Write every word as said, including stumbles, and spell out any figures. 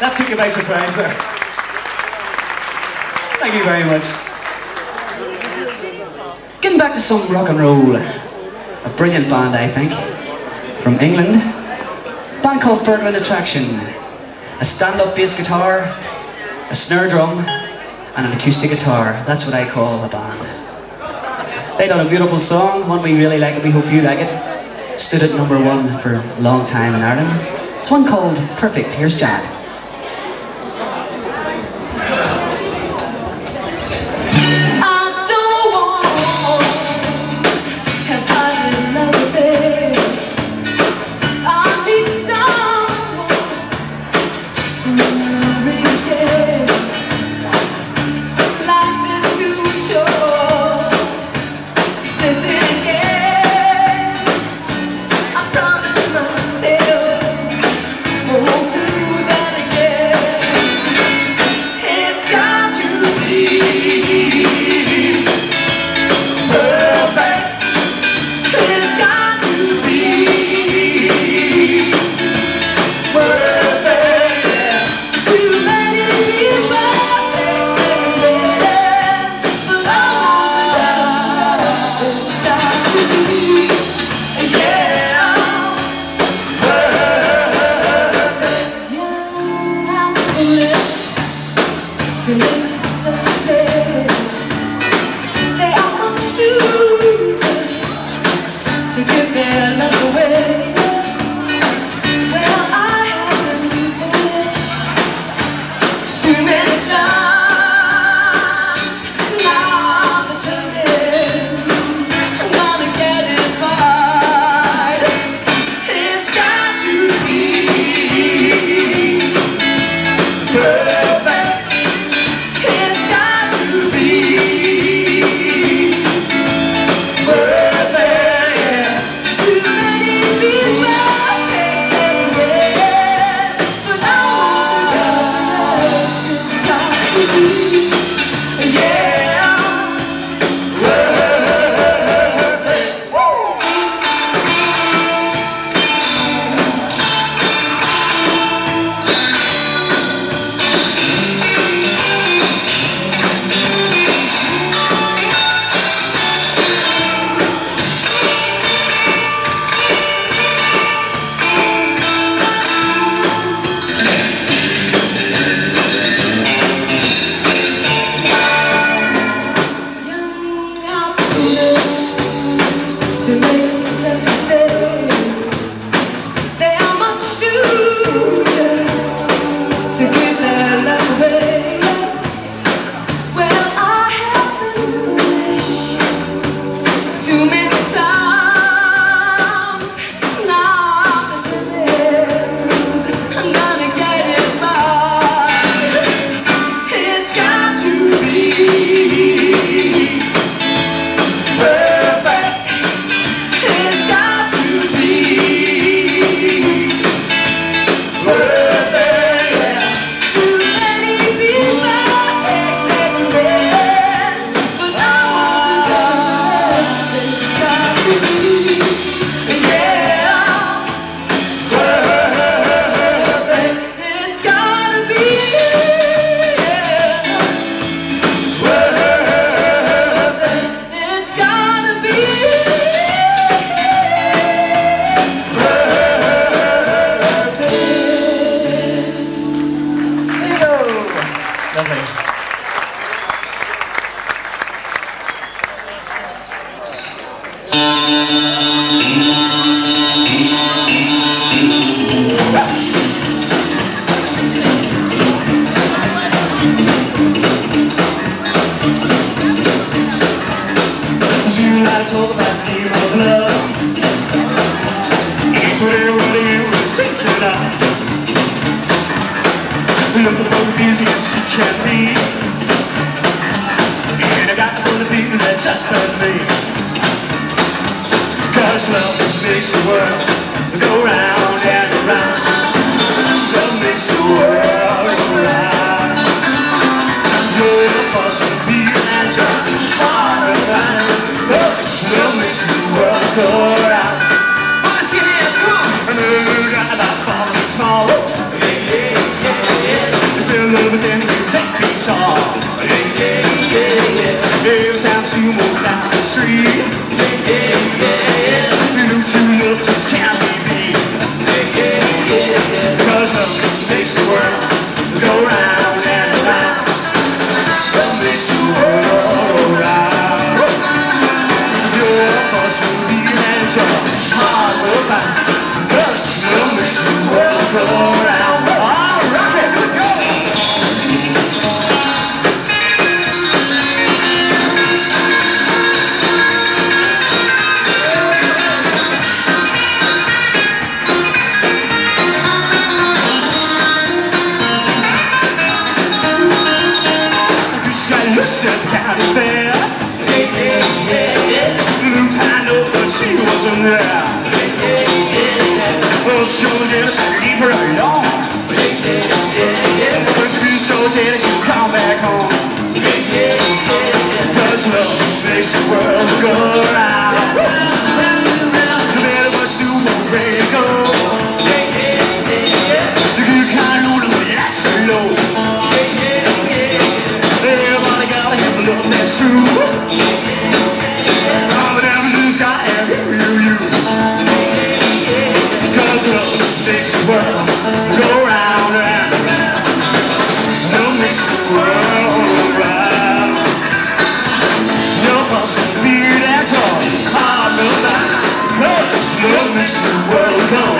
That took you by surprise there. Thank you very much. Getting back to some rock and roll. A brilliant band, I think. From England. A band called Ferdinand Attraction. A stand-up bass guitar, a snare drum, and an acoustic guitar. That's what I call a band. They done a beautiful song, one we really like and we hope you like it. Stood at number one for a long time in Ireland. It's one called Perfect. Here's Jad. I promise myself, won't do that. Go!